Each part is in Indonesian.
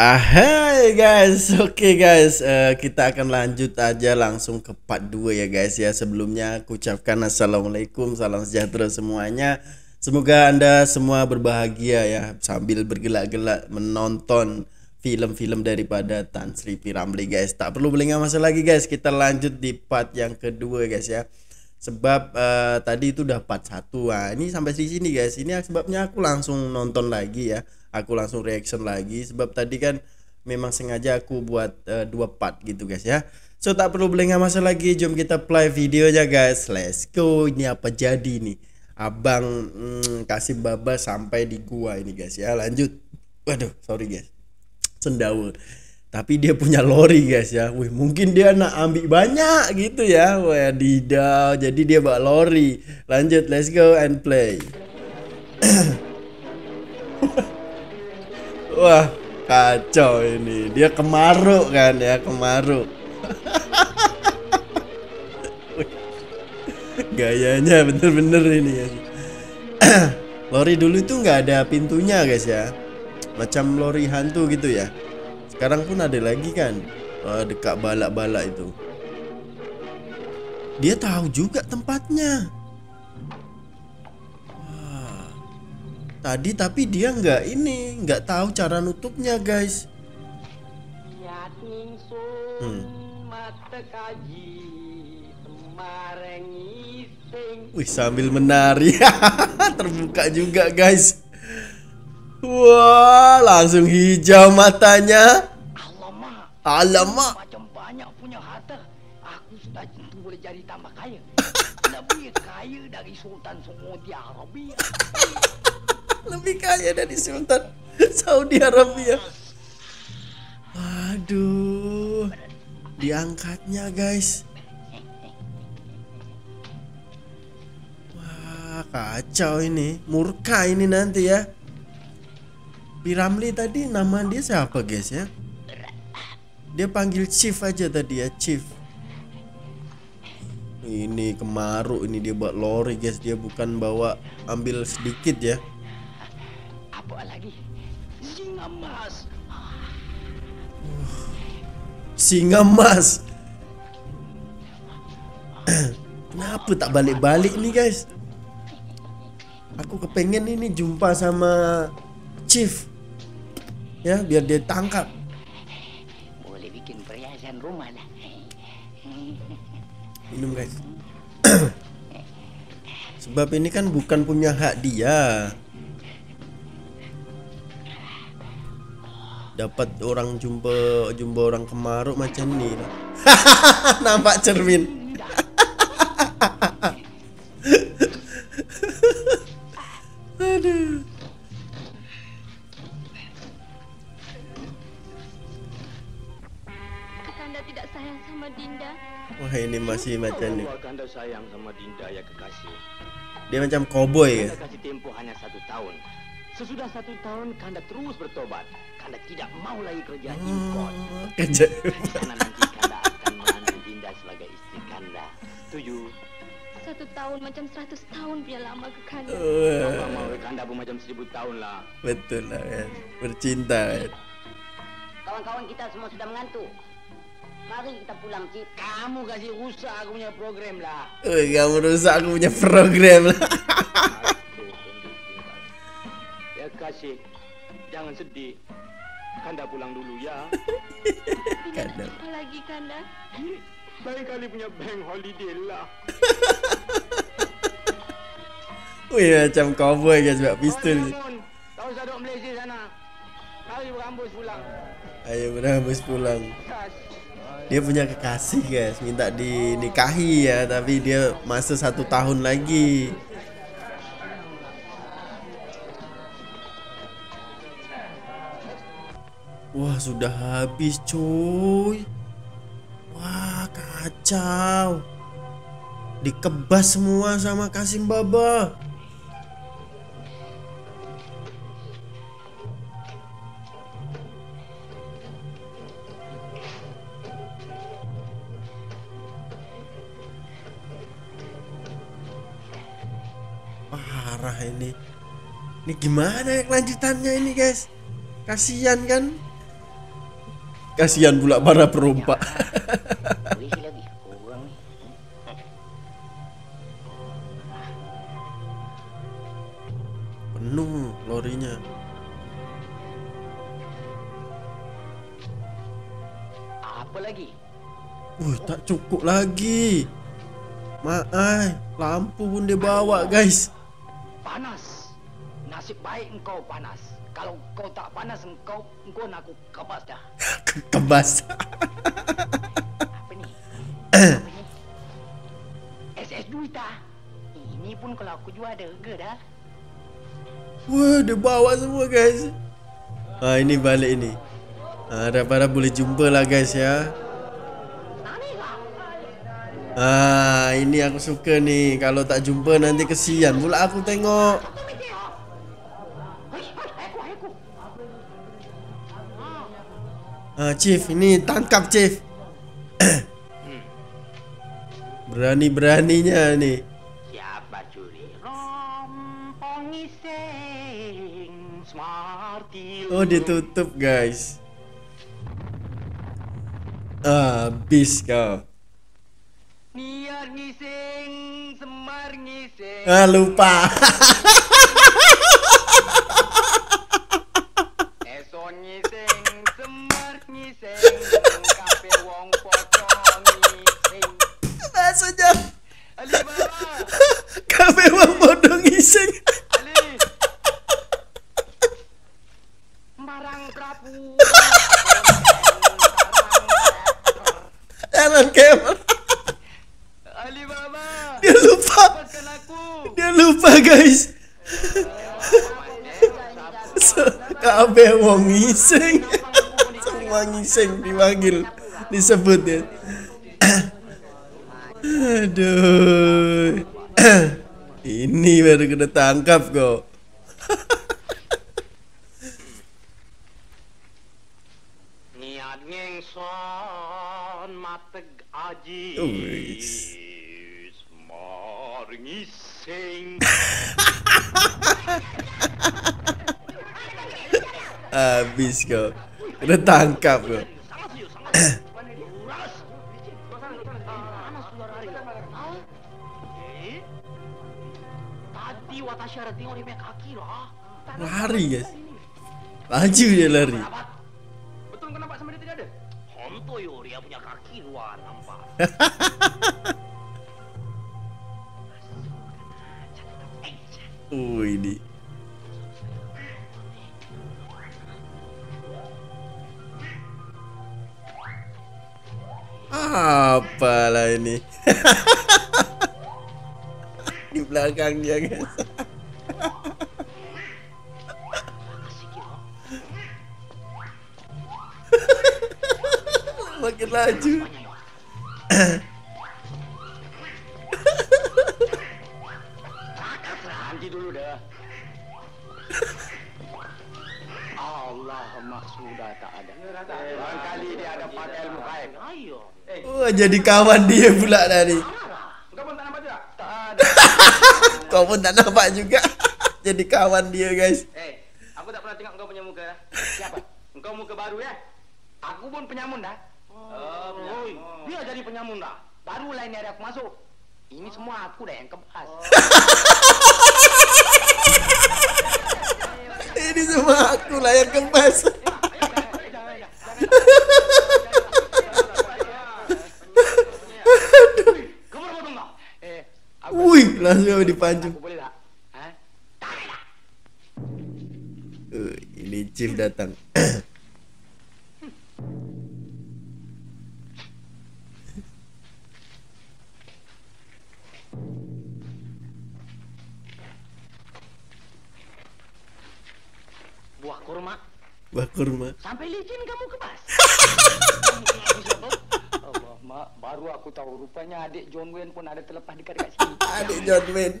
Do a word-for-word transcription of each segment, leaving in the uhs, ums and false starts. Ah, hai guys, oke okay guys, uh, kita akan lanjut aja langsung ke part dua ya guys ya. Sebelumnya aku ucapkan assalamualaikum, salam sejahtera semuanya. Semoga anda semua berbahagia ya, sambil bergelak-gelak menonton film-film daripada Tan Sri P. Ramlee guys. Tak perlu berlengah masa lagi guys, kita lanjut di part yang kedua guys ya. Sebab uh, tadi itu udah part satu, nah, ini sampai di sini guys. Ini sebabnya aku langsung nonton lagi ya, aku langsung reaction lagi sebab tadi kan memang sengaja aku buat uh, dua part gitu guys ya. So tak perlu berlengah masa lagi, jom kita play videonya guys, let's go. Ini apa jadi nih abang hmm, Kasim Baba sampai di gua ini guys ya. Lanjut, waduh sorry guys, sendawa tapi dia punya lori guys ya. Wih, mungkin dia nak ambil banyak gitu ya. Wah didau, jadi dia bawa lori. Lanjut, let's go and play. Wah kacau ini, dia kemaruk kan ya, kemaruk. Gayanya bener-bener ini ya. Lori dulu itu nggak ada pintunya guys ya, macam lori hantu gitu ya. Sekarang pun ada lagi kan, uh, dekat balak-balak itu. Dia tahu juga tempatnya. Tadi tapi dia nggak ini, nggak tahu cara nutupnya guys. Hmm. Wih sambil menari, terbuka juga guys. Wah langsung hijau matanya. Alamak, alamak. Macam banyak punya harta, aku sudah tentu boleh jadi tambah kaya. Lebih kaya dari Sultan Saudi Arabia. Lebih kaya dari Sultan Saudi Arabia. Aduh, diangkatnya guys. Wah kacau ini, murka ini nanti ya. P. Ramlee tadi nama dia siapa guys ya? Dia panggil Chief aja tadi ya, Chief. Ini kemaruk ini, dia buat lori guys, dia bukan bawa ambil sedikit ya. Lagi singa mas, singa mas. Kenapa tak balik-balik nih guys? Aku kepengen ini jumpa sama Chief ya, biar dia tangkap. Boleh bikin perhiasan rumah lah. Minum guys. Sebab ini kan bukan punya hak dia. Dapat orang jumpa jumpa orang kemaruk macam ni. Nampak cermin. Aduh. Kakanda tidak sayang sama Dinda. Wah ini masih macam ni. Kakanda sayang sama Dinda ya kekasih. Dia macam koboi ya. Kasih tempo hanya satu tahun. Sesudah satu tahun Kakanda terus bertobat. Anda tidak mau lagi kerja impor. Kerja. Karena nanti Kanda akan menantu Dinda sebagai istri Kanda. Tujuh. Satu tahun macam seratus tahun dia lama ke Kanda. Lama mau Kanda pun macam seribu tahun lah. Betul lah kan. Bercinta. Kawan-kawan kita semua sudah mengantuk. Mari kita pulang Cik. Kamu kasih rusak aku punya program lah. Eh kamu rusak aku punya program lah. Ya kasih. Jangan sedih. Kanda pulang dulu ya. Kanda. Apa lagi Kanda? Baik kali punya bank holiday lah. Wih macam cowboy guys, bawa pistol. Tahu saya duduk Malaysia sana. Mari berambus pulang. Ayo berambus pulang. Dia punya kekasih guys, minta dinikahi ya, tapi dia masa satu tahun lagi. Wah sudah habis cuy. Wah kacau. Dikebas semua sama Kasim Baba. Parah ini. Ini gimana ya kelanjutannya ini guys? Kasihan kan? Kasihan pula para perompak. Penuh lorinya. Apa lagi? Wih, tak cukup lagi. Maaf, lampu pun dia bawa, guys. Panas. Nasib baik engkau panas. Kalau kau tak panas, engkau engkau nak aku kebas dah. Kebas. Apa ni? Apa ni? S S duit dah. Ini pun kalau aku jual ada harga dah. Wah, dia bawa semua, guys. Ah, ini balik ini. Ah, harap-harap boleh jumpa lah, guys, ya. Ah, ini aku suka nih. Kalau tak jumpa nanti kesian pula aku tengok. Ah, Chief, ini tangkap Chief. Berani-beraninya nih. Siapa curi rompong iseng smarty. Oh, ditutup, guys. Ah, bis kau. Niar ngising, semar ngising. Ah, lupa. Eson ngising. Maksudnya kafe wang bodoh ngising. Dia lupa. Dia lupa, guys. Kafe wang ngising. Semua ngising dipanggil, disebut ya. Aduh. Ini baru kena tangkap kok. Niat ngengson mateg aji. Semar ngising. Habis kok. Kena tangkap kok. Lari, guys. Laju dia lari. Betul kau nampak sama dia tidak ada? Honto yo, dia punya kaki luar nampak. Oh, ini. Apalah ini? Di belakang dia, guys. Makin laju. Allah maksudnya tak ada. Barangkali dia ada pakai ilmu gaib. Oh, jadi kawan dia pula tadi. Kau pun tak nampak juga? Tak ada. Kau pun tak nampak juga. Jadi kawan dia, guys. Eh, aku tak pernah tengok kau punya muka. Siapa? Engkau muka baru ya? Aku pun penyamun dah. Oh, penyamun. Dia jadi penyamun dah. Baru lain hari aku masuk. Ini semua aku dah yang kebas. Ini semua aku lah yang kebas. Wih, langsung dipancung. Uh, ini Chief datang. Buah kurma. Buah kurma. Sampai licin kamu kebas. Allah, mak, baru aku tahu rupanya adik John Wayne pun ada terlepas dekat-dekat sini. Adik John Wayne.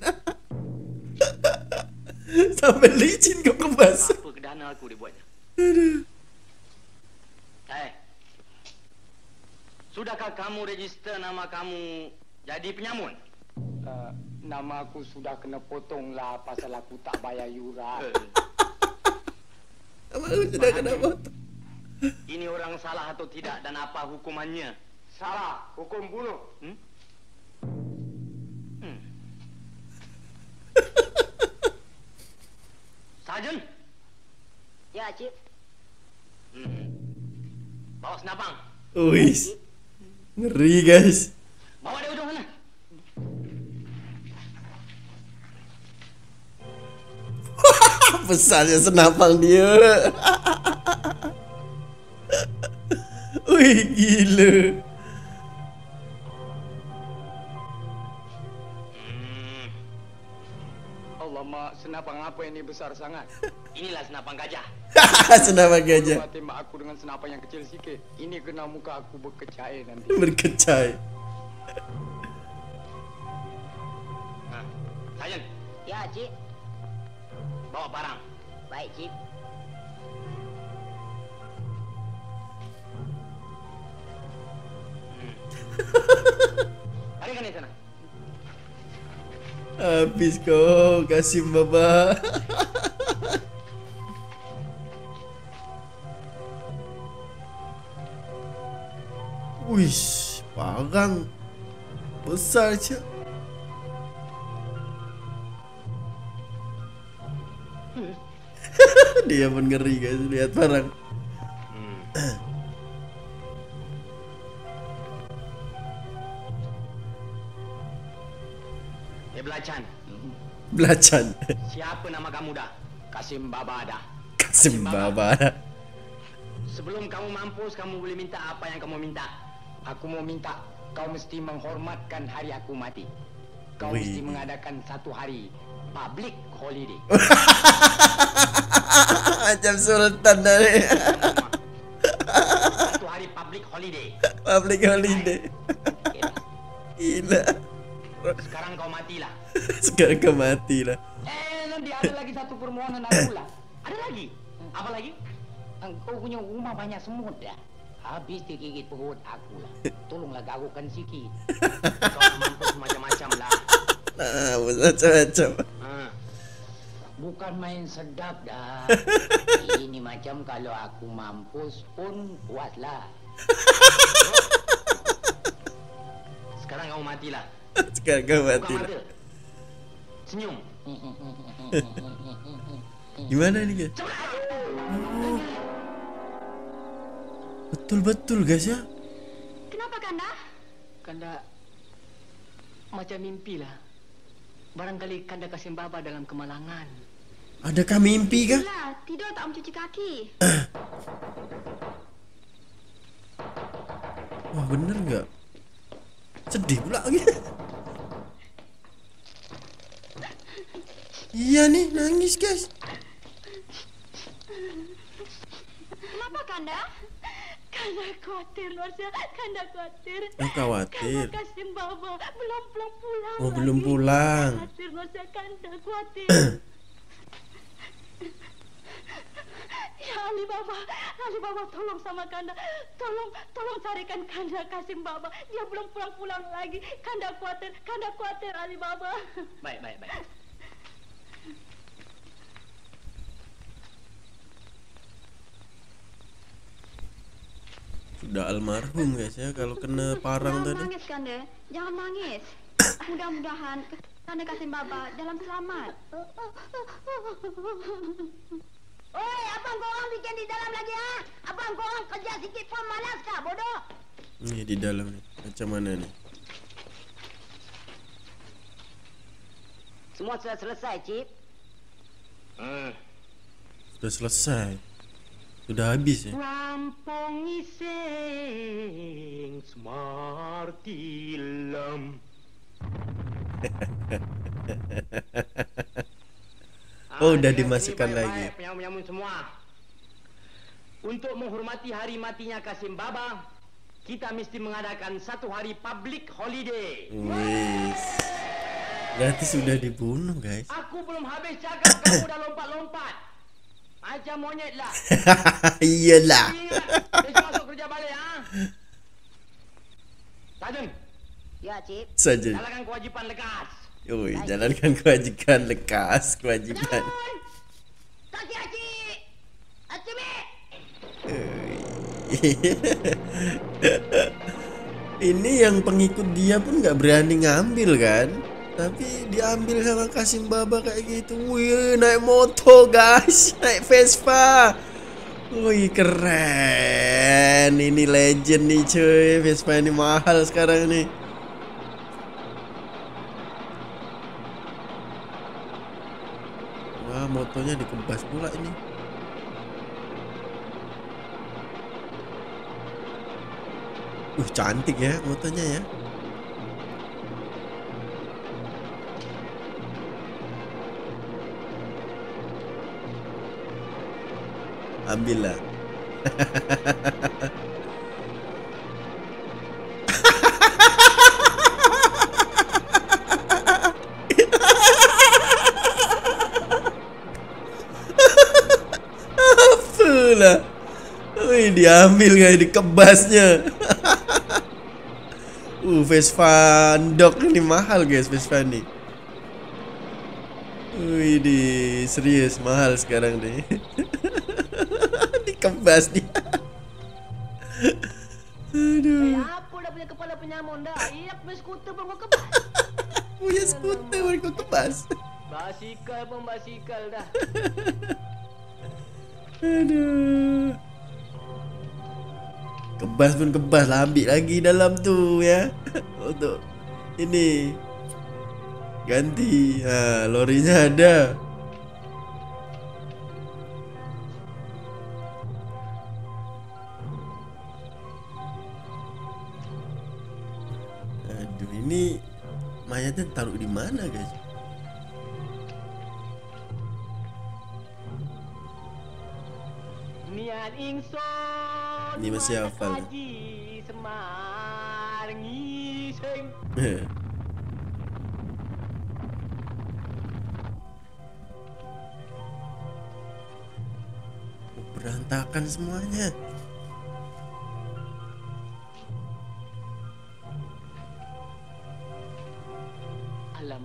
Sampai licin kau kebas. Apa kedana aku dia buatnya? Aduh. Hey. Sudahkah kamu register nama kamu jadi penyamun? Uh, nama aku sudah kena potong lah pasal aku tak bayar yuran. Abang sudah kena potong. Ini orang salah atau tidak dan apa hukumannya? Salah, hukum bunuh. Hmm? Hmm. Sajen? Ya, Cip. Hmm. Bawa senapang. Uis. Ngeri, guys. Bawa dia ujung sana. Besarnya senapang dia. Wih, gila. Hmm. Allah, mak, senapang apa ini besar sangat? Inilah senapang gajah. Senapang gajah. Aku tembak aku dengan senapang yang kecil sikit. Ini kena muka aku berkecai nanti. Berkecai. Nah, Sajen. Ya, Cik. Bawa barang. Baik, Cik. Ada kan di sana? Habis kau, Kasim Baba. Wish, barang besar je. Dia pun ngeri, guys, lihat barang. Hmm. Belacan. Belacan. Siapa nama kamu dah? Kasim Baba dah. Kasim, Kasim Baba. Baba. Sebelum kamu mampus, kamu boleh minta apa yang kamu minta. Aku mau minta kau mesti menghormatkan hari aku mati. Kau Wee. mesti mengadakan satu hari public holiday. Macam sultan dari. Satu hari public holiday. Public holiday. Gila. Sekarang kau matilah. Sekarang kau matilah. Eh, nanti ada lagi satu permohonan aku lah. Ada lagi? Apa lagi? Engkau punya rumah banyak semut dah. Habis digigit perut aku lah. Tolonglah garukkan sikit. Kau mampus macam-macam lah. Nah, macam-macam. Bukan main sedap dah. Ini macam kalau aku mampus pun puas lah. Sekarang kau matilah. Sekarang kau mati. Senyum. Gimana ini, guys? Oh. Betul-betul, guys, ya. Kenapa, Kanda? Kanda macam mimpilah. Barangkali Kanda Kasim Baba dalam kemalangan. Adakah mimpi kah? Lah, tidur tak mencuci kaki. Wah, bener enggak? Sedih pula lagi. Iya nih, nangis, guys. Kenapa, Kanda? Kanda khawatir, Marjina. Kanda khawatir. Oh, khawatir. Kanda Kasim Baba belum belum pulang. Oh, lagi. belum pulang. Khawatir, Marjina. Kanda khawatir. Ya Ali Baba, Ali Baba tolong sama Kanda. Tolong, tolong carikan Kanda Kasim Baba. Dia belum pulang-pulang lagi. Kanda khawatir, Kanda khawatir Ali Baba. Baik, baik, baik. Sudah almarhum, guys, ya, kalau kena parang tadi. Jangan nangis, Kanda. Jangan nangis. Mudah-mudahan Kanda Kasim Baba dalam selamat. Oi, abang korang bikin di dalam lagi, ha? Abang korang kerja sikit pun malas kah, bodoh? Ni di dalam ni, macam mana ni? Semua sudah selesai, Cip. Hmm. Sudah selesai. Sudah habis, ya? Rampung iseng smartilam. Oh, dah dimasukkan lagi. Penyamun-penyamun semua. Untuk menghormati hari matinya Kasim Baba, kita mesti mengadakan satu hari public holiday. Wis. Berarti sudah dibunuh, guys. Aku belum habis cakap kamu dah lompat-lompat. Macam monyet lah. Iyalah. Besok masuk kerja balik, ha? Sajen. Ya, Cip. Sajen. Jalankan kewajipan lekas. Oi, jalankan kewajiban lekas, kewajiban. Kaki, kaki. Acik. Oi. Ini yang pengikut dia pun nggak berani ngambil kan, tapi diambil sama Kasim Baba kayak gitu. Wih, naik motor guys, naik Vespa. Wih, keren. Ini legend nih cuy, Vespa ini mahal sekarang nih. Wah, motornya dikebas pula ini. Uh, cantik ya motornya ya. Ambillah. Apalah. Wih, diambil kayak dikebasnya. Uh, Vespa Doc ini mahal guys, Vespa ini. Wih, di serius mahal sekarang deh. Kebas dia. Aduh. Udah punya kepala penyamun dah. Iya, punya skuter pun kau kebas. Punya skuter pun kau kebas. Basikal pun basikal dah. Aduh. Kebas pun kebas lah, ambil lagi dalam tu ya. Untuk ini ganti. Ha, lorinya ada. Ini mayatnya taruh di mana guys? Ini masih hafal. Berantakan semuanya.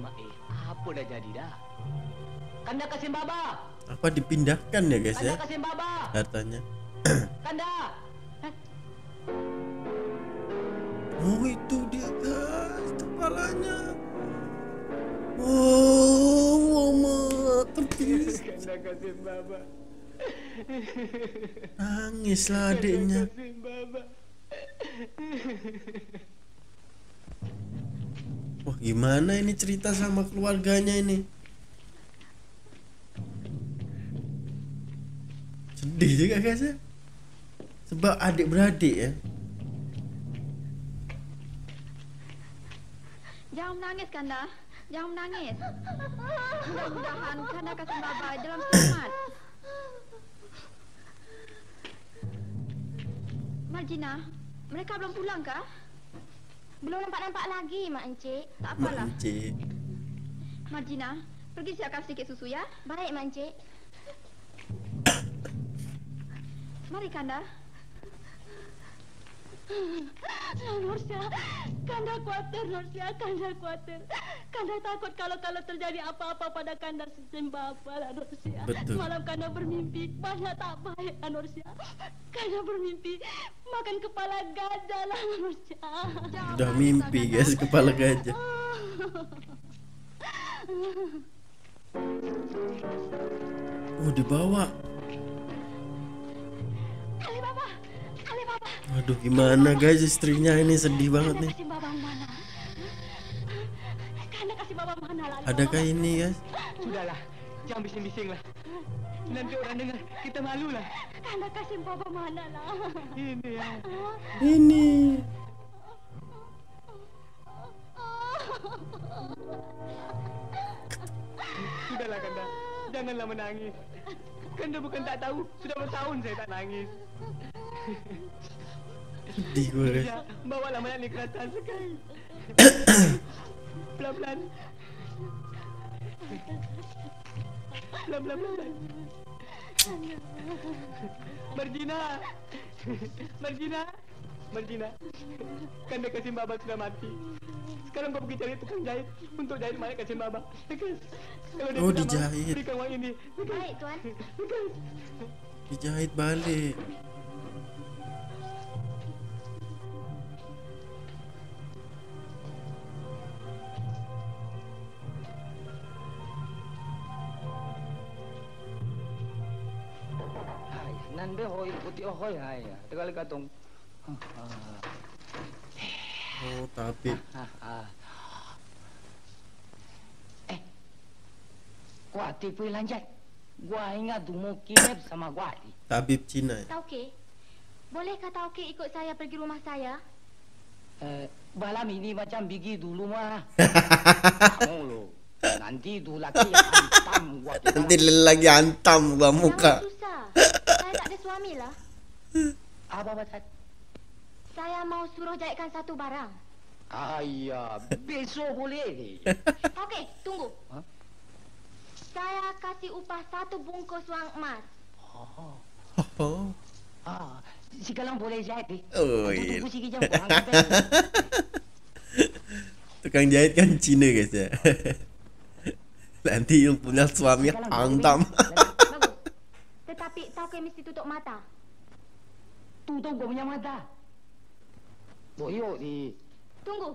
Eh, apa dah jadi dah? Kanda Kasim Baba. Apa dipindahkan ya guys ya? Kanda Kasim Baba. Hartanya. Kanda. Oh, itu dia guys, kepalanya. Oh, mama terpis. Kanda Kasim Baba. Nangislah adiknya. Kanda Kasim Baba. Wah, gimana ini cerita sama keluarganya ini? Sedih juga guys ya. Sebab adik-beradik ya. Jangan menangis Kanda. Jangan menangis. Mudah-mudahan Kanda Kasim Baba dalam selamat. Marjina, mereka belum pulang kah? Belum nampak-nampak lagi, Mak Encik. Tak apalah. Mak Encik. Marjina, pergi siapkan sedikit susu ya. Baik, Mak Encik. Mari, Kanda. Nursia, Kanda khawatir, Nursia. Kanda khawatir. Kanda takut kalau-kalau terjadi apa-apa pada Kanda sistem Baba, Nursia. Betul. Malam Kanda bermimpi, banyak tak baik, Nursia. Kanda bermimpi, makan kepala gajah lah, Nursia. Udah mimpi, guys, kepala gajah. Oh, dibawa. Ali Baba. Aduh, gimana guys, istrinya ini sedih banget nih. Adakah ini guys? Sudahlah, jangan bising-bisinglah. Nanti orang dengar, kita malulah. Kanda Kasim Baba mana lah? Ini ya. Ini. Sudahlah Kanda, janganlah menangis. Kanda bukan tak tahu, sudah bertahun saya tak nangis. Sedih gue guys. Bawalah mayat ni ke atas sekali. Pelan-pelan. Pelan-pelan. Marjina. Marjina. Marjina. Kanda Kasim Baba sudah mati. Sekarang kau pergi cari tukang jahit untuk jahit mayat Kasim Baba. Tegas. Oh, dijahit. Berikan wang ini. Baik tuan. Dijahit balik. Ombe hoi putih hoi hai ya. Tegal katung. Oh, tapi. Eh. Gua tipu lanjai. Gua ingat mau kinep sama gua. Tabib Cina. Tauke. Bolehkah Tauke ikut saya pergi rumah saya? Eh, malam ini macam pergi dulu mah. Kamu nanti tu lagi hantam gua. Nanti lagi hantam gua muka. Susah. Saya tak ada suami lah. Apa maksud? Saya mau suruh jahitkan satu barang. Ayah, besok boleh. Okey, tunggu. Huh? Saya kasih upah satu bungkus wang emas. Oh. Oh. Ah, si kalang boleh jahit ni. Oh, iya. Tunggu sikit jam. Tukang jahit kan Cina guys ya. Nanti yang punya suami hantam. Tetapi Tauke mesti tutup mata. Tutup gua punya mata. Boyo di. Tunggu.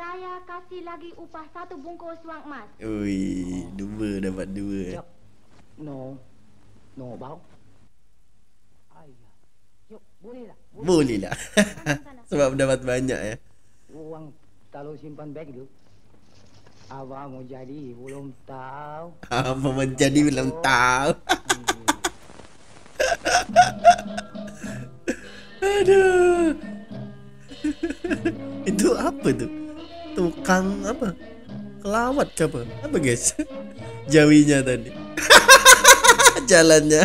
Saya kasih lagi upah satu bungkus wang emas. Ui, dua dapat dua. No. No bau. Ayah. Yuk, boleh lah. Boleh lah. Sebab dapat banyak ya. Uang kalau simpan bank tu, apa mau jadi belum tahu. Apa mau jadi belum tahu. Aduh. Itu apa tuh? Tukang apa? Kelawat ke apa? Apa guys? Jawinya tadi. Jalannya.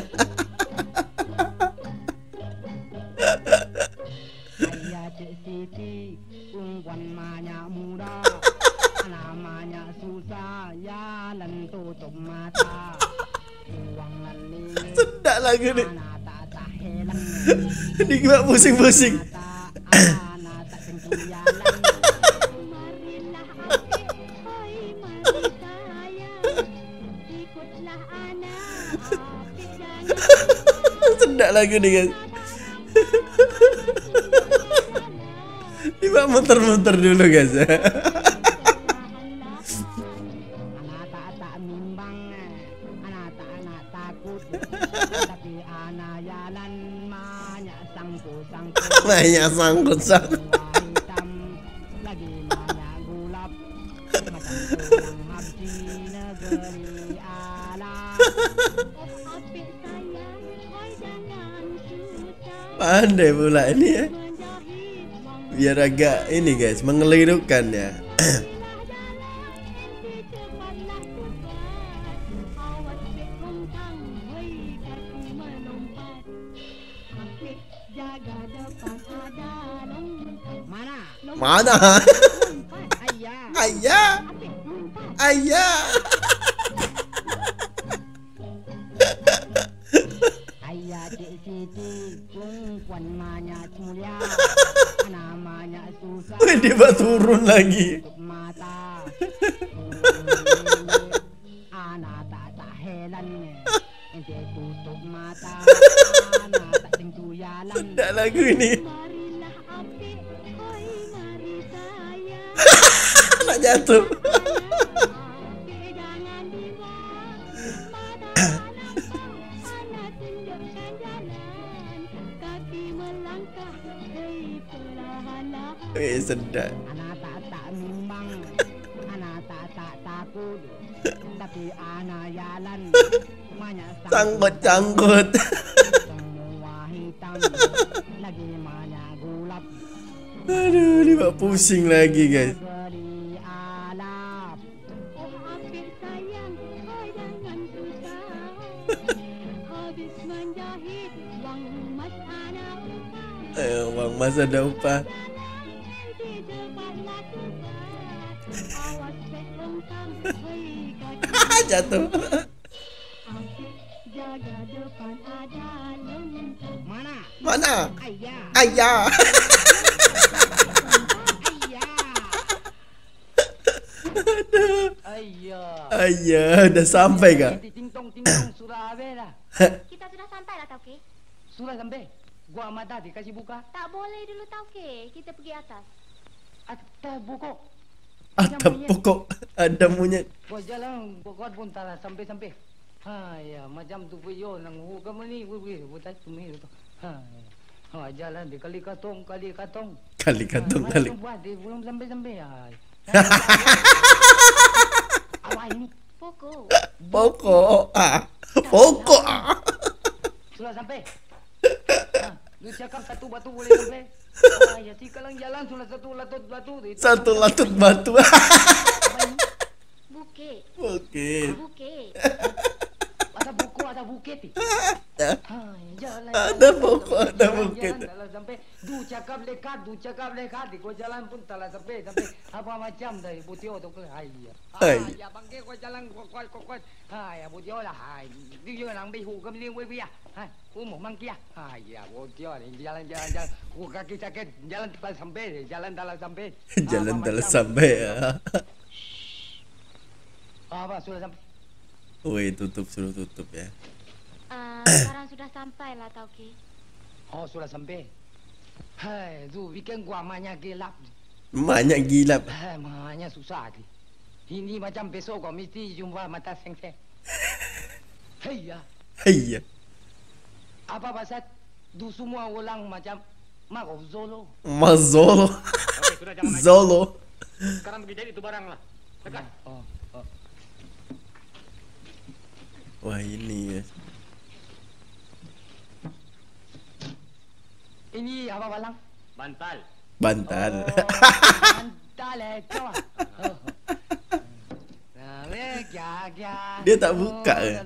Sedak lagi nih. Dikira pusing-pusing. Sedak lagi nih guys. Dikira muter-muter dulu guys. Banyak sangkut sangkut. Pandai pula ini ya. Biar agak ini guys, mengelirukan ya. Mana? Ayah. Ayah. Ayah cik Siti perempuan banyak mulia. Namanya susah. Wih, dia baru turun lagi. Mata. Ana tak tak helannya. Ente tutup mata. Ana tak tentu jalan. Sudah lagu ini. Jatuh. Eh, sedap. Anak tak tak mimbang, anak tak tak takut, tapi anak jalan. Sangkut-sangkut. Aduh, dibawa pusing lagi guys. Eh, uang mas ada upah. Jatuh. Mana? Mana? Ayah. Ayah. Ayah. Ayah, udah sampai kah? Kita sudah sampai lah, Tauke. Sudah sampai. Gua mata dikasih buka. Tak boleh dulu Tauke. Kita pergi atas. Atas pokok. Atas pokok. Ada monyet. Gua jalan, gua kuat pun tak sampai-sampai. Haya, macam tu puyo nang hukam ni buih buat cumi tu. Haya. Ha jalan di kali katong, kali katong. Kali katong kali. Belum sampai-sampai ya. Awak ini pokok. Pokok ah. Pokok ah. Sudah sampai. Lu cakap satu batu boleh sampai. Ya tiga lang jalan sudah satu latut batu. Satu latut batu. Bukit. Bukit. Bukit. Ada buku, ada bukit. Ada buku, ada bukit. Sampai du cakap lekat, du cakap lekat. Kau jalan pun telah sampai sampai apa macam dari butio tu ke hai. Hai. Ya bangke kau jalan kau kau kau kau. Hai ya butio lah hai. Dia orang bihu kau ni wei dia. Hai. Umur mangkia. Hai ya butio ni jalan jalan jalan. Kau kaki sakit jalan telah sampai, jalan telah sampai. Jalan telah sampai. Apa sudah sampai? Woi tutup suruh tutup ya. Uh, sekarang sudah sampai lah Tauki. Oh sudah sampai. Hei tu bikin gua banyak gelap. Banyak gelap. Hei banyak susah ni. Ini macam besok kau mesti jumpa mata seng-seng. Hei ya. Hei ya. Apa pasal tu semua orang macam mak zolo. Mak zolo. Zolo. Sekarang pergi jadi tu barang lah. Tekan. Oh. Wah ini ya. Ini apa balang? Bantal. Bantal. Oh, bantal eh coba. Dia tak buka ya.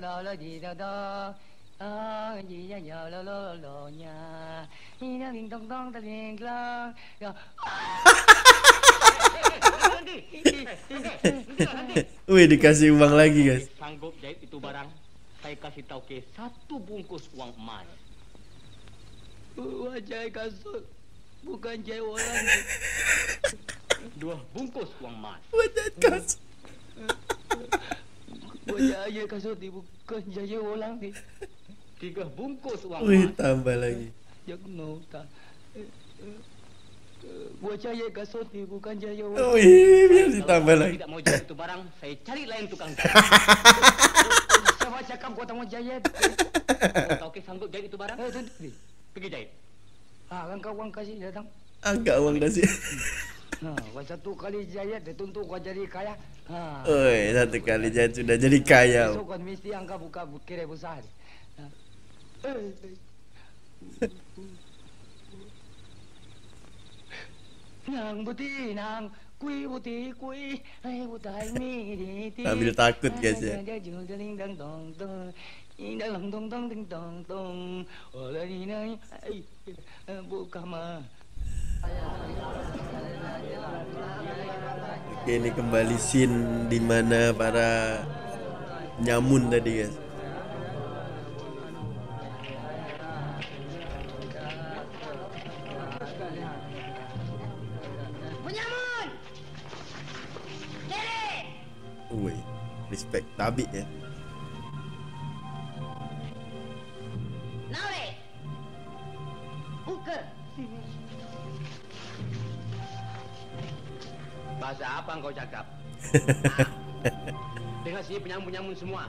Wih dikasih uang lagi guys. Sanggup jahit itu barang. Saya kasih tahu ke satu bungkus uang emas. Wah, jahit kasut. Bukan jahit orang. Dua bungkus uang emas. Wah, jahit kasut. Wah, jahit kasut bukan jahit orang. Tiga bungkus uang emas. Wih, tambah lagi. Jangan tak. Wah, jahit kasut bukan jahit orang. Wih, biar ditambah lagi. Tidak mau jahit itu barang, saya cari lain tukang. Saya cakap kau tak mau jahit. Kau okey sanggup jahit itu barang? Eh, duduk ni. Pergi jahit. Ah, kan kau uang kasih datang. Agak uang kasih. Ha, kau satu kali jahit dia tentu kau jadi kaya. Ha. Oi, satu kali jahit sudah jadi kaya. Besok kau mesti angka buka kedai besar. Nang putih, nang kui putih, kui ayu tai mi di ti. Ambil takut guys ya. Oke, ini kembali scene di mana para nyamun tadi guys. Woi, respect tabik ya. Nawe. Uker. Bahasa apa engkau cakap? Dengar sini penyamun-penyamun semua.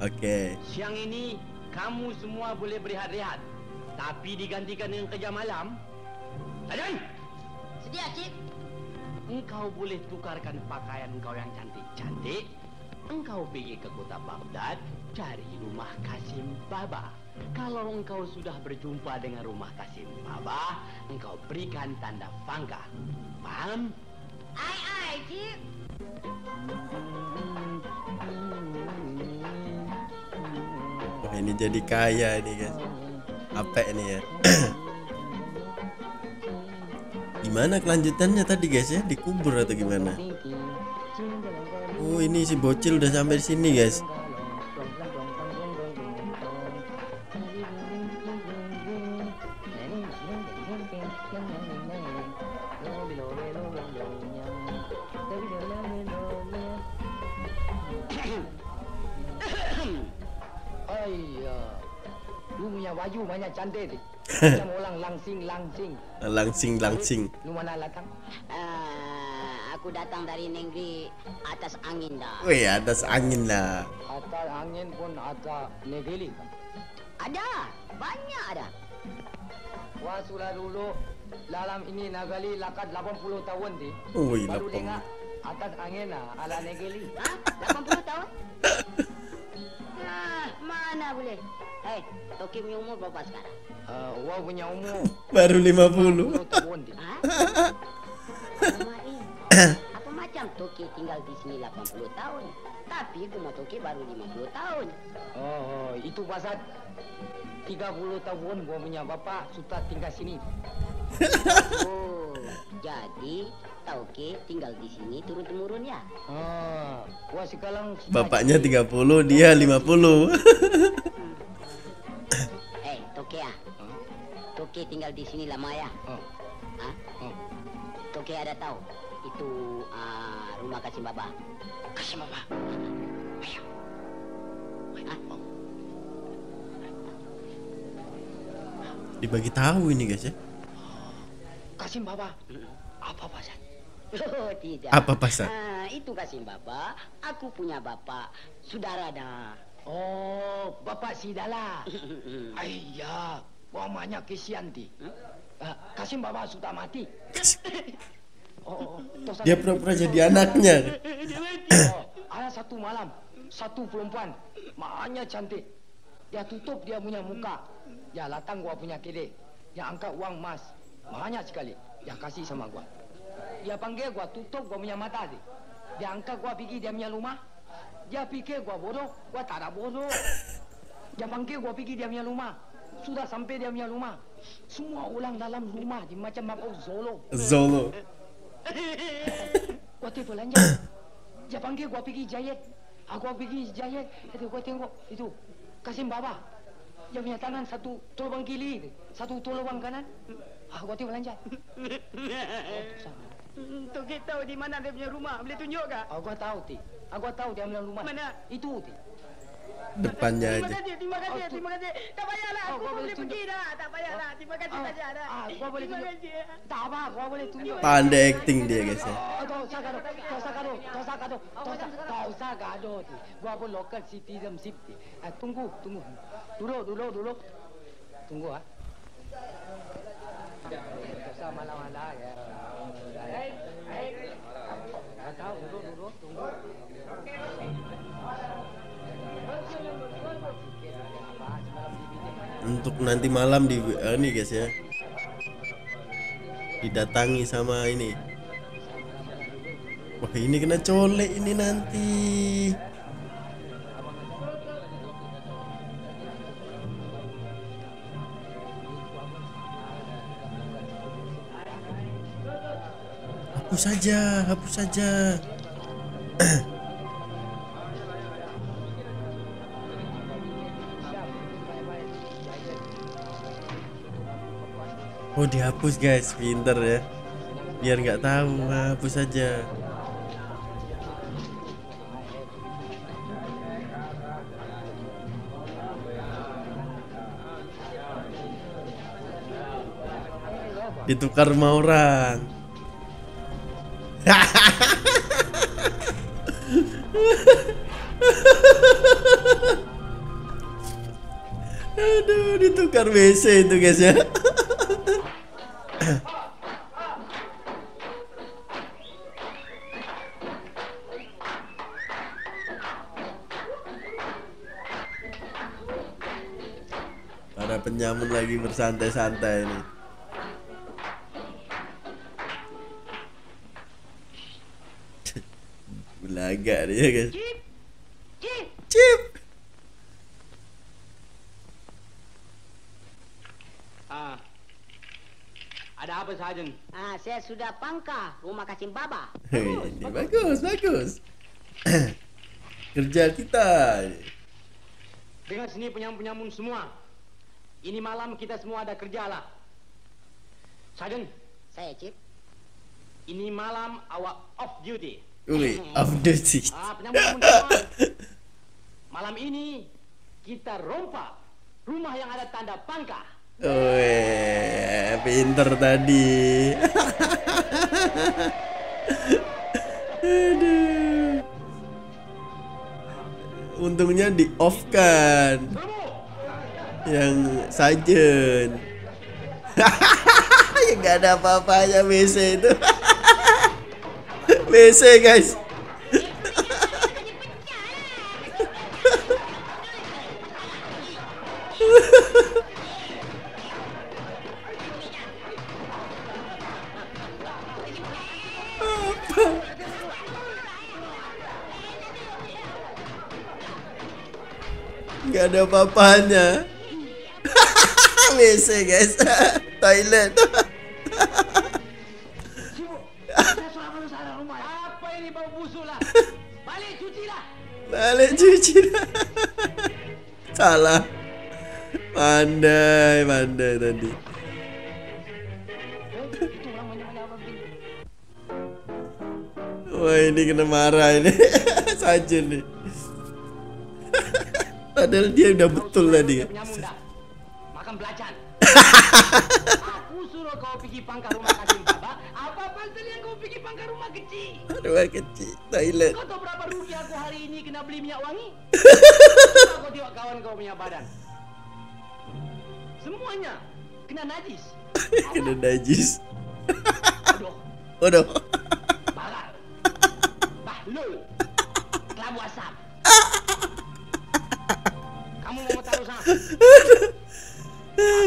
Okey. Siang ini kamu semua boleh berehat-rehat. Tapi digantikan dengan kerja malam. Tadan. Sedia, Cik. Engkau boleh tukarkan pakaian engkau yang cantik-cantik. Engkau pergi ke kota Baghdad, cari rumah Kasim Baba. Kalau engkau sudah berjumpa dengan rumah Kasim Baba, engkau berikan tanda pangkah. Paham? Ai ai, Cik. Wah, ini jadi kaya ini guys. Apa ini ya? Gimana kelanjutannya tadi guys ya, dikubur atau gimana? Oh ini si bocil udah sampai sini guys. Baju banyak cantik ni. Macam orang langsing-langsing. Langsing-langsing. Lu mana datang? Uh, Aku datang dari negeri atas angin dah. Oh iya, atas angin lah. Atas angin pun ada negeri kan? Ada, banyak ada. Wah, sudah dulu dalam ini Nagali lakat lapan puluh tahun di. Oh iya, baru dengar atas angin lah, ala negeri. Hah? lapan puluh tahun? Nah, mana boleh. Hei, Toki punya umur berapa sekarang? Uh, Wah punya umur baru lima puluh. lima puluh tahun di. Apa macam Toki tinggal di sini delapan puluh tahun, tapi rumah Toki baru lima puluh tahun. Oh, itu pasal tiga puluh tahun gua punya bapak sudah tinggal sini. Oh, jadi Toki tinggal di sini turun temurun ya? Ah, gua sekarang bapaknya tiga puluh, dia lima puluh. Eh, Toki ya, Toki tinggal di sini lama ya? Oh. Hah? Oh. Toki ada tahu itu uh, rumah Kasim Baba. Kasim Baba. Ayo. Hah? Dibagi tahu ini guys ya. Kasim Baba. Apa pasal? Oh, tidak. Apa pasal? Uh, itu Kasim Baba. Aku punya bapak, saudara dah. Oh, bapak si Dala. Ayah, mamanya Kisianti. Huh? Kasim Baba sudah mati. Oh, oh, dia pura-pura jadi anaknya. Oh, ada satu malam, satu perempuan, maknya cantik. Dia tutup dia punya muka. Dia datang gua punya kedai. Dia angkat uang emas, maknya sekali. Dia kasih sama gua. Dia panggil gua, tutup gua punya mata. Dia, dia angkat gua pergi dia punya rumah. Dia pikir gua bodoh, gua tak ada bodoh. Dia panggil gua pergi dia punya rumah. Sudah sampai dia punya rumah. Semua orang dalam rumah di macam apa Zolo. Zolo. Gua tu belanja. Dia panggil gua pergi jahit. Aku pergi jahit. Itu gua tengok itu Kasim Baba. Dia punya tangan satu tolong kiri, satu tolong kanan. Ah, gua tu belanja. Toki tahu di mana dia punya rumah. Boleh tunjuk tak? Aku tahu ti. Aku tahu dia punya rumah. Mana? Itu ti. Depannya aja. Terima kasih, terima kasih, terima kasih. Tak payahlah, aku boleh pergi dah. Tak payahlah, terima kasih saja dah. Ah, gua boleh tunjuk. Tak apa, gua boleh tunjuk. Pandai acting dia guys ya. Tak usah gaduh, tak usah gaduh, tak usah gaduh, tak usah gaduh. Gua pun local citizen sip. Ah, tunggu, tunggu. Dulu, dulu, dulu. Tunggu ah. Sama malam-malam ya. Hai, hai. Tahu, dulu, dulu, tunggu. Untuk nanti malam di uh, ini guys ya, didatangi sama ini. Wah, ini kena colek ini nanti. Hapus saja, hapus saja. Oh, dihapus guys, pinter ya. Biar nggak tahu, hapus saja. Ditukar sama orang. Aduh, ditukar W C itu guys ya. Para penyamun lagi bersantai-santai ini. Belagak dia guys. Cip, cip, cip. Ah, ada apa Sarjan? Ah, saya sudah pangkah rumah Kasim Baba. Bagus, bagus, bagus. Kerja kita. Dengar sini penyamun-penyamun semua. Ini malam kita semua ada kerja lah. Sarjan. Saya Cip. Ini malam awak off duty. Ui, off duty. Ah, penyamun semua. Malam ini kita rompak rumah yang ada tanda pangkah. Weh, pinter tadi. jantungnya di off kan, yang sajen. Ya nggak ada apa-apanya B C itu. B C guys. Gak ada apa-apanya. Mesej guys. Toilet. Balik cuci lah. Balik cuci lah. Salah. Pandai, pandai tadi. Wah, ini kena marah ini. Sajen nih. Padahal dia udah betul tadi. Makan belacan. Aku suruh kau pergi pangkal rumah Kasim Baba. Apa pasal yang kau pergi pangkal rumah kecil? Rumah kecil, toilet. Kau tahu berapa rugi aku hari ini kena beli minyak wangi? Kau tengok kawan kau punya badan. Semuanya kena najis. Kena najis. Aduh. Aduh. Bagar. Bahlul. Kelabu asap. Kamu mau taruh sama?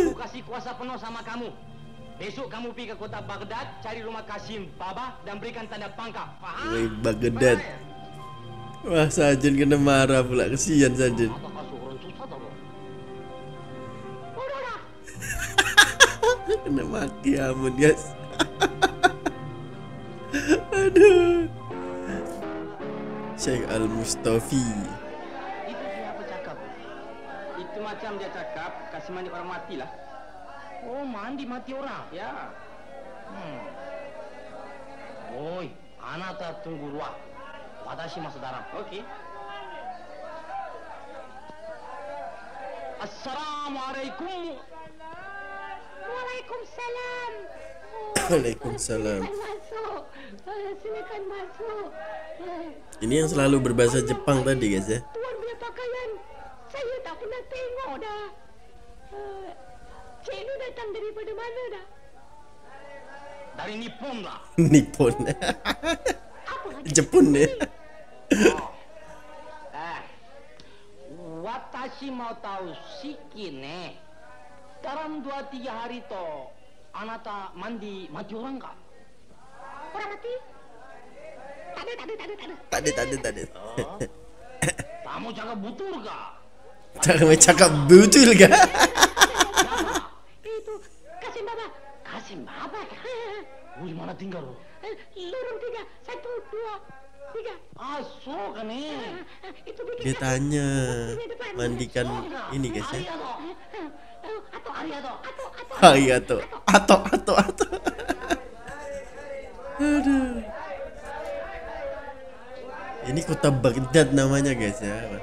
Aku kasih kuasa penuh sama kamu. Besok kamu pergi ke kota Baghdad, cari rumah Kasim Baba dan berikan tanda pangkal. Faham? Woi, Baghdad. Wah, sajen kena marah pula. Kesian sajen. Kena maki amun guys. Aduh. Syekh Al-Mustafi. Macam dia cakap kasih mandi orang matilah. Oh, mandi mati orang ya. Hmm. Oi, anata tunggu ruah. Watashi masa daram. Okey. Assalamualaikum. Waalaikumsalam. Waalaikumsalam. Masuk. Silakan masuk. Ini yang selalu berbahasa Jepang tadi guys ya. Tuan punya pakaian saya tak pernah tengok dah. uh, Cik Lu datang daripada mana dah? Dari Nippon lah. Nippon. Jepun ni. Oh. Eh. Watashi mau tahu sikit ne. Dalam dua tiga hari to anata mandi mati orang tak? Orang mati? Tak ada, tak ada, tak ada, tak ada. Tak ada, tak ada, tak ada. Kamu cakap butur kah? Cakap cakap betul ke? Itu Kasim Baba. Kasim Baba. Di mana tinggal lu? Lorong tiga, satu, dua, tiga. Asok ni. Dia tanya mandikan ini guys ya. Atau Ariato, atau atau Ariato, atau atau atau. Aduh. Ini kota Baghdad namanya guys ya.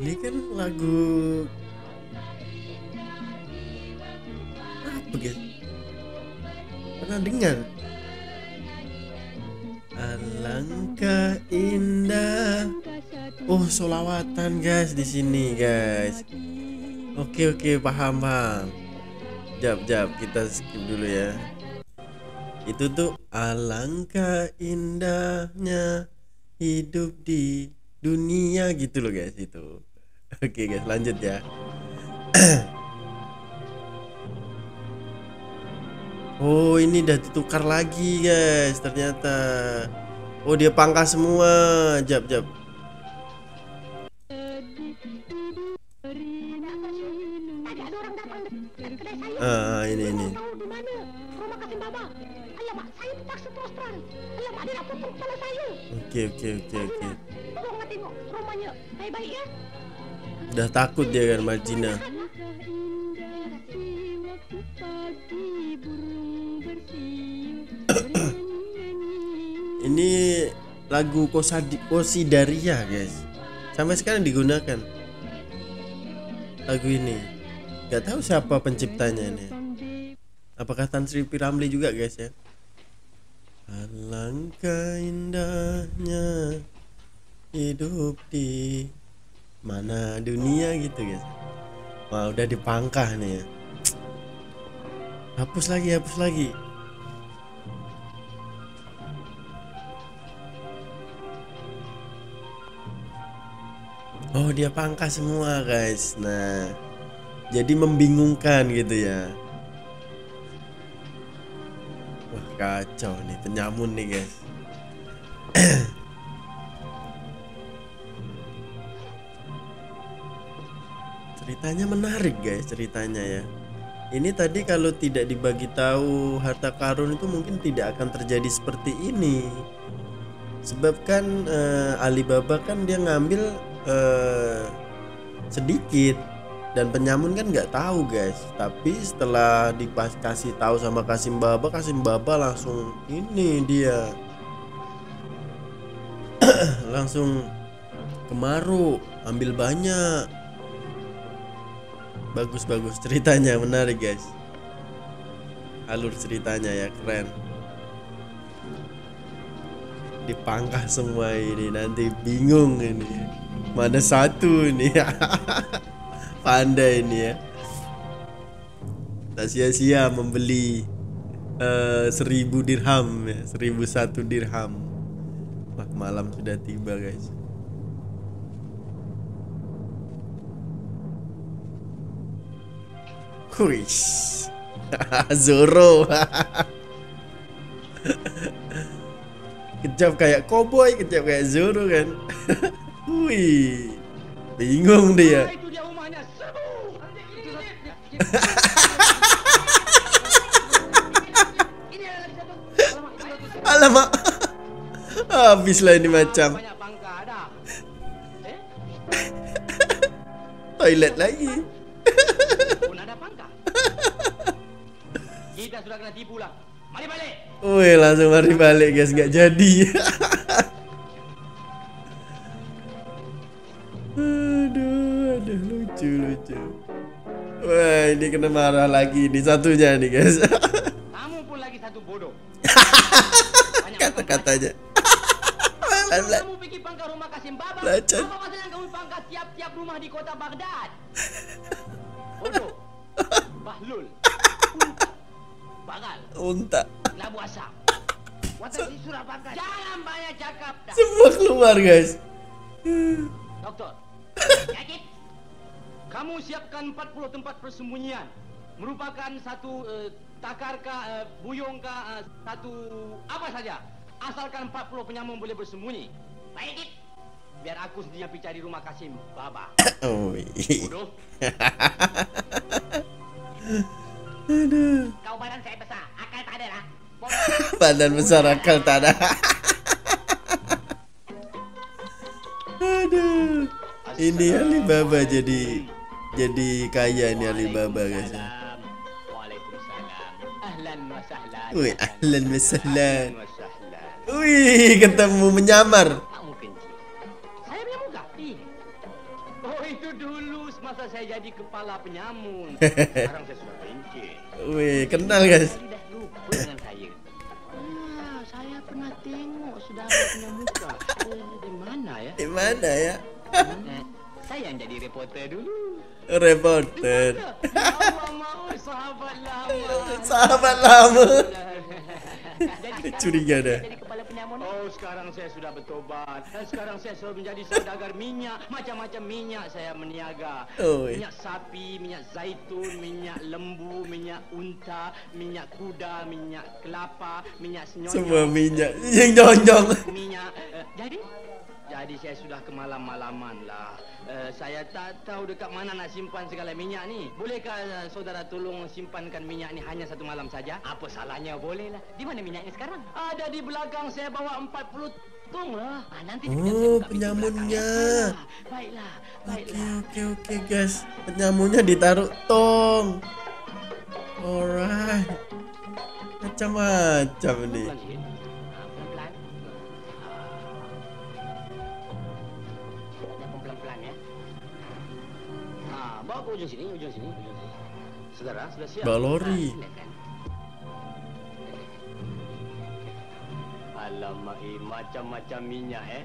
Ini kan lagu apa guys? Pernah dengar? Alangkah indah. Oh, solawatan guys di sini guys. Oke oke, paham paham. Jap jap, kita skip dulu ya. Itu tuh alangkah indahnya hidup di dunia gitu loh guys itu. Oke guys, lanjut ya. Oh, ini udah ditukar lagi guys ternyata. Oh, dia pangkas semua. Jap jap. Ah, ini ini. Oke oke oke oke. Udah takut dia kan Marjina. Ini lagu Kosadi Kosidaria guys. Sampai sekarang digunakan lagu ini. Gak tahu siapa penciptanya ini. Apakah Tan Sri P. Ramlee juga guys ya? Alangkah indahnya hidup di mana dunia gitu guys. Wah udah dipangkah nih ya. Hapus lagi, hapus lagi. Oh dia pangkah semua guys. Nah jadi membingungkan gitu ya. Wah kacau nih, penyamun nih guys. Ceritanya menarik guys, ceritanya ya. Ini tadi kalau tidak dibagi tahu harta karun itu mungkin tidak akan terjadi seperti ini. Sebab kan eh, Ali Baba kan dia ngambil eh, sedikit dan penyamun kan nggak tahu guys. Tapi setelah dikasih tahu sama Kasim Baba, Kasim Baba langsung ini dia langsung kemaru ambil banyak. Bagus-bagus ceritanya, menarik guys. Alur ceritanya ya keren. Dipangkah semua ini, nanti bingung ini. Mana satu ini? Pandai ini ya. Tak sia-sia membeli uh, seribu dirham ya, seribu satu dirham. Wah, malam sudah tiba guys. Kuis, Zoro, kejap kayak cowboy, kejap kayak Zoro kan. Wih, bingung dia. Alamak, habislah ini macam. Toilet lagi. Kita sudah kena tipu lah. Mari balik. Wih, langsung mari balik guys, nggak jadi. Aduh, aduh lucu lucu. Wah, ini kena marah lagi di satunya nih guys. Kamu pun lagi satu bodoh. Kata-katanya. Kamu pergi pangkal rumah Kasim Baba. Apa masalah kamu pangkal tiap-tiap rumah di kota Baghdad? Bodoh. Bahlul. Bagal. Unta. Labu asam. Jangan banyak cakap. Semua keluar guys. Doktor. Sakit. Kamu siapkan empat puluh tempat persembunyian. Merupakan satu uh, takar ka, uh, buyung ka, uh, satu apa saja. Asalkan empat puluh penyamun boleh bersembunyi. Baik. Biar aku sendiri yang pergi cari rumah Kasim Baba. Oh. Bodoh. Aduh. Kau badan saya besar, akal tak ada lah. Badan besar, akal tak ada. Aduh. Ini Ali Baba jadi jadi kaya ini Ali Baba guys. Waalaikumsalam. Ahlan wa sahlan. Wih, ahlan wa sahlan. Wih, ketemu menyamar. Saya menyamuka. Oh, itu dulu semasa saya jadi kepala penyamun. Sekarang saya sudah pencet. Wih, kenal guys. Sudah lupa dengan saya. Ah, saya pernah tengok sudah punya muka. Eh, di mana ya? Di mana ya? Saya yang jadi reporter dulu. Reporter. Allah mau sahabat lama. Sahabat lama. Jadi curiga dah. Oh, sekarang saya sudah bertobat. Dan sekarang saya sudah menjadi saudagar minyak. Macam-macam minyak saya meniaga. Oh, minyak sapi, minyak zaitun, minyak lembu, minyak unta, minyak kuda, minyak kelapa, minyak senyonyong. Semua minyak senyonyong. Minyak. Uh, jadi jadi saya sudah kemalam-malaman lah. Uh, saya tak tahu dekat mana nak simpan segala minyak ni. Bolehkah uh, saudara tolong simpankan minyak ni hanya satu malam saja? Apa salahnya, bolehlah. Di mana minyak ni sekarang? Ada di belakang. Saya bawa empat puluh tong lah. Ah, nanti oh, penyamunnya. Baiklah, baiklah. Oke, oke, oke, guys. Penyamunnya ditaruh tong. Alright. Macam-macam nih. Pelan-pelan ya. Ah, bawa ke ujung sini, ujung sini, ujung sini. Saudara, sudah siap. Balori. mahi macam-macam minyak eh.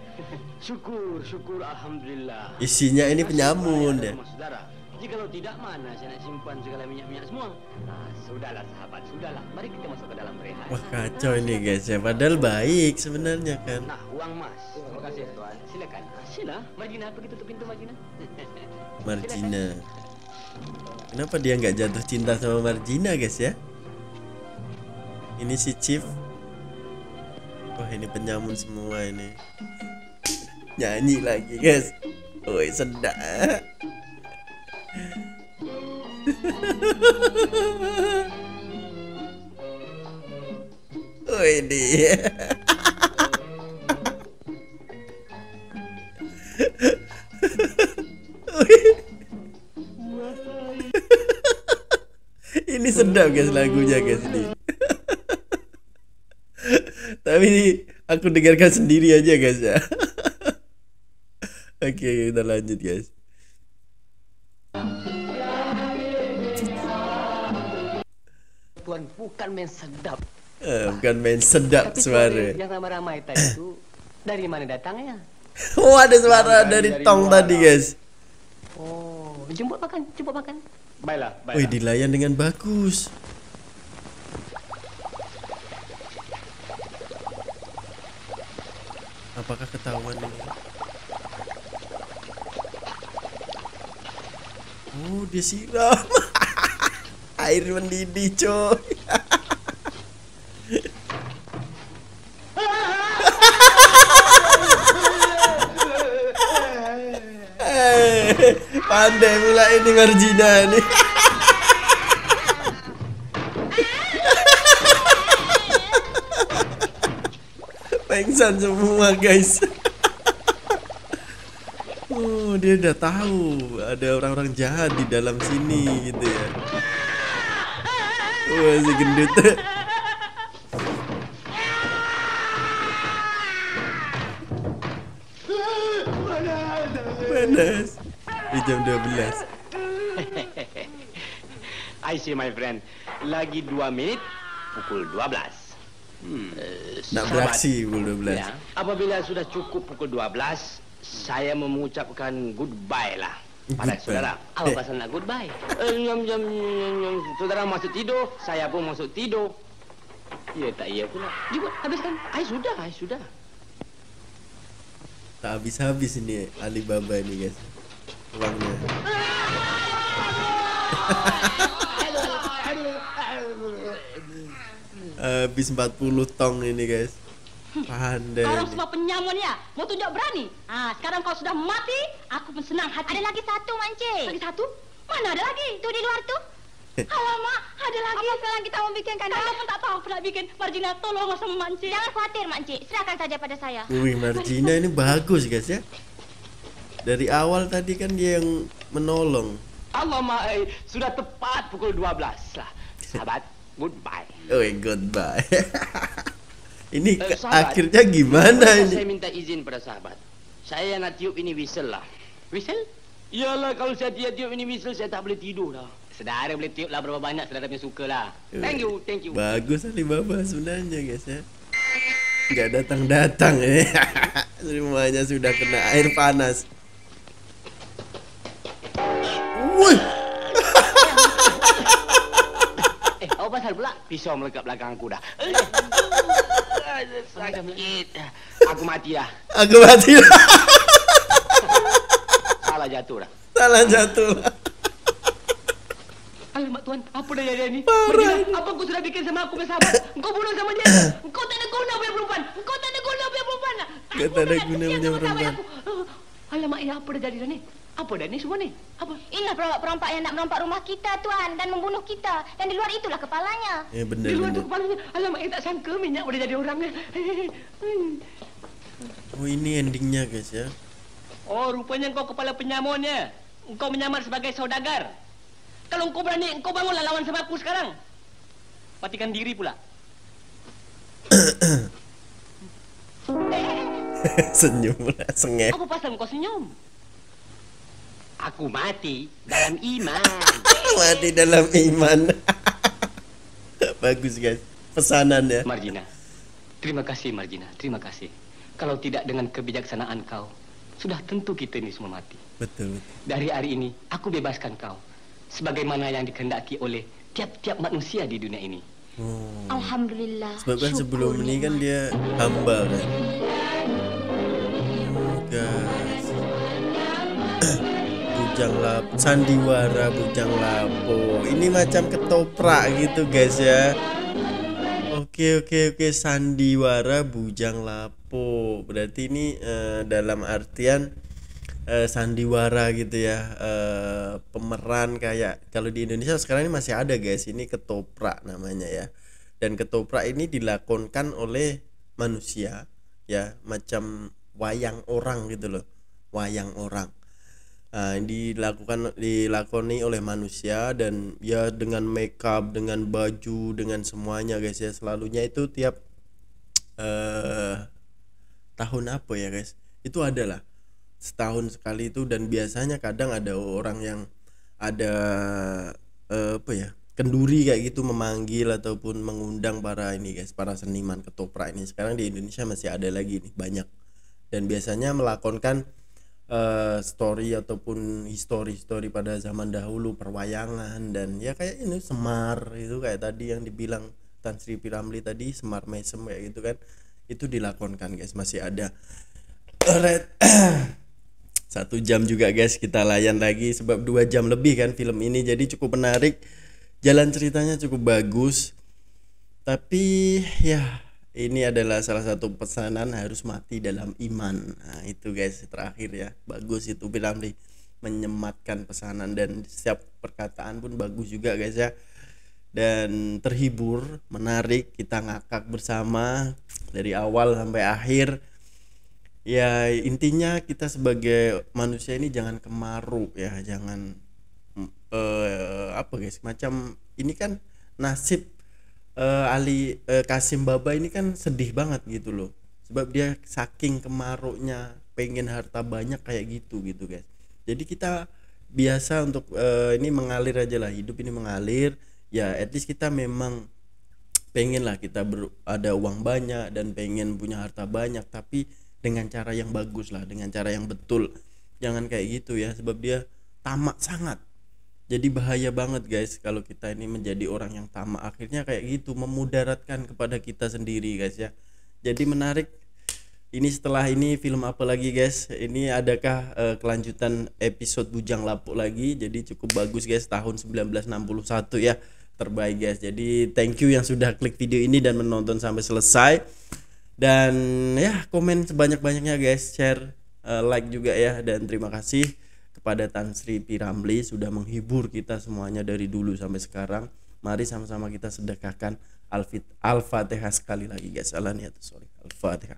Syukur, syukur alhamdulillah. Isinya ini penyamun deh. Saudara, jikalau tidak mana saya nak simpan segala minyak-minyak semua. Nah, sudahlah sahabat, sudahlah. Mari kita masuk ke dalam berehat. Wah, kacau ini guys ya. Padahal baik sebenarnya kan. Nah, uang mas. Terima kasih tuan. Silakan. Sila, Marjina, pergi tutup pintu Marjina. Marjina. Kenapa dia nggak jatuh cinta sama Marjina guys ya? Ini si Chief. Wah, ini penyamun semua ini. Nyanyi lagi guys. Woi, sedap. Woi dia. Ini sedap guys lagunya guys ini. Tapi aku dengarkan sendiri aja guys ya. Oke, kita lanjut guys. Tuan bukan main sedap. Eh, bukan main sedap tapi suara. Yang ramai-ramai tadi itu dari mana datangnya? Oh, ada suara dari, dari tong dari tadi guys. Oh, jemput makan, jemput makan. Baiklah, baiklah. Wih, dilayan dengan bagus. Apakah ketahuan ini? Oh, dia siram. Air mendidih, coy. Pandai pula ini Marjina ini. Pengsan semua guys. Oh, dia udah tahu ada orang-orang jahat di dalam sini gitu ya. Wah, si gendut. Panas. Di jam dua belas. I see my friend. Lagi dua menit pukul dua belas. Hmm, nak beraksi pukul dua belas ya. Apabila sudah cukup pukul dua belas, saya mengucapkan goodbye lah pada saudara. Apa pasal nak goodbye? Saudara masuk tidur, saya pun masuk tidur. Ya tak iya pula. Jemput, habiskan. Ay sudah, ay sudah. Tak habis-habis ini Ali Baba ini guys. Uangnya. Habis empat puluh tong ini guys. Pandai. Orang semua penyamun ya. Mau tunjuk berani. Ah, sekarang kau sudah mati, aku pun senang hati. Ada lagi satu mancing. Lagi satu? Mana ada lagi? Itu di luar tu. Alamak, ada lagi. Apa sekarang kita mau bikin kan? Aku pun tak tahu apa nak bikin. Marjina tolonglah sama mancing. Jangan khawatir mancing. Serahkan saja pada saya. Wih, Marjina ini bagus guys ya. Dari awal tadi kan dia yang menolong. Alamak, eh, sudah tepat pukul dua belas lah. Sahabat, goodbye. Oh, goodbye. Ini uh, sahabat, akhirnya gimana ini? Saya minta izin pada sahabat. Saya nak tiup ini whistle lah. Whistle? Iyalah, kalau saya tiup, tiup ini whistle saya tak boleh tidur lah. Saudara boleh tiup lah berapa banyak saudara punya suka lah. Uh, thank you, thank you. Bagus Ali Baba sebenarnya guys ya. Enggak datang-datang ya. Semuanya sudah kena air panas. Wih. Pasal pula pisau melekat belakangku dah. Sakit. Aku mati dah. Aku mati dah. Salah jatuh dah. Salah jatuh. Alamak tuan, apa dah dia ni? Marjina, apa aku sudah bikin sama aku bersahabat? Engkau bunuh sama dia. Engkau tak ada guna punya perempuan. Engkau tak ada guna punya perempuan. Engkau tak ada guna punya perempuan. Alamak, ya apa dah jadi dah ni? Apa dah ni semua ni? Apa? Inilah perompak-perompak yang nak merompak rumah kita, tuan. Dan membunuh kita. Dan di luar itulah kepalanya. Ya, benar, di luar benar. Itu kepalanya. Alamak, saya tak sangka minyak boleh jadi orangnya. Oh, ini endingnya, guys, ya. Oh, rupanya kau kepala penyamunnya. Kau menyamar sebagai saudagar. Kalau kau berani, kau bangunlah lawan sama aku sekarang. Matikan diri pula. Senyum pula, sengep. Apa pasal kau senyum? Aku mati dalam iman. Mati dalam iman. Bagus guys pesanannya Marjina. Terima kasih, Marjina. Terima kasih. Kalau tidak dengan kebijaksanaan kau, sudah tentu kita ini semua mati. Betul. Dari hari ini, aku bebaskan kau. Sebagaimana yang dikehendaki oleh tiap-tiap manusia di dunia ini. Hmm. Alhamdulillah. Sebab kan sebelum ini kan dia hamba kan. Bujang Lapok, sandiwara Bujang Lapok. Ini macam ketoprak gitu guys ya. Oke oke oke, sandiwara Bujang Lapok. Berarti ini uh, dalam artian uh, sandiwara gitu ya, uh, pemeran kayak kalau di Indonesia sekarang ini masih ada guys. Ini ketoprak namanya ya. Dan ketoprak ini dilakonkan oleh manusia ya, macam wayang orang gitu loh, wayang orang. Nah, dilakukan dilakoni oleh manusia dan ya dengan makeup, dengan baju, dengan semuanya guys ya. Selalunya itu tiap uh, tahun apa ya guys, itu adalah setahun sekali itu. Dan biasanya kadang ada orang yang ada uh, apa ya, kenduri kayak gitu, memanggil ataupun mengundang para ini guys, para seniman ketoprak ini. Sekarang di Indonesia masih ada lagi nih, banyak. Dan biasanya melakonkan Uh, story ataupun histori-histori pada zaman dahulu, perwayangan. Dan ya kayak ini Semar itu, kayak tadi yang dibilang Tan Sri P. Ramlee tadi, Semar Mesem kayak gitu kan. Itu dilakonkan guys, masih ada. Alright. Satu jam juga guys kita layan lagi, sebab dua jam lebih kan film ini. Jadi cukup menarik, jalan ceritanya cukup bagus. Tapi ya, ini adalah salah satu pesanan, harus mati dalam iman. Nah, itu guys terakhir ya. Bagus itu P. Ramlee menyematkan pesanan, dan setiap perkataan pun bagus juga guys ya. Dan terhibur, menarik, kita ngakak bersama dari awal sampai akhir. Ya intinya kita sebagai manusia ini jangan kemaruk ya, jangan uh, apa guys, macam ini kan nasib Uh, Ali uh, Kasim Baba ini kan sedih banget gitu loh, sebab dia saking kemaruknya pengen harta banyak kayak gitu gitu guys. Jadi kita biasa untuk uh, ini mengalir aja lah, hidup ini mengalir ya. At least kita memang pengen lah kita ber, ada uang banyak dan pengen punya harta banyak, tapi dengan cara yang bagus lah, dengan cara yang betul. Jangan kayak gitu ya, sebab dia tamak sangat. Jadi bahaya banget guys kalau kita ini menjadi orang yang tamak, akhirnya kayak gitu memudaratkan kepada kita sendiri guys ya. Jadi menarik ini. Setelah ini film apa lagi guys? Ini adakah uh, kelanjutan episode Bujang Lapok lagi? Jadi cukup bagus guys, tahun seribu sembilan ratus enam puluh satu ya, terbaik guys. Jadi thank you yang sudah klik video ini dan menonton sampai selesai. Dan ya komen sebanyak-banyaknya guys, share, uh, like juga ya. Dan terima kasih kepada Tan Sri P. Ramlee sudah menghibur kita semuanya dari dulu sampai sekarang. Mari sama-sama kita sedekahkan Al-Fatihah sekali lagi guys. Salah niat, sorry. Al-Fatihah.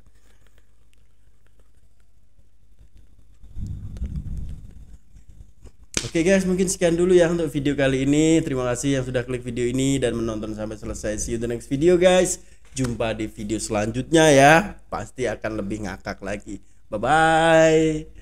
Oke guys, mungkin sekian dulu ya untuk video kali ini. Terima kasih yang sudah klik video ini dan menonton sampai selesai. See you the next video guys. Jumpa di video selanjutnya ya. Pasti akan lebih ngakak lagi. Bye bye.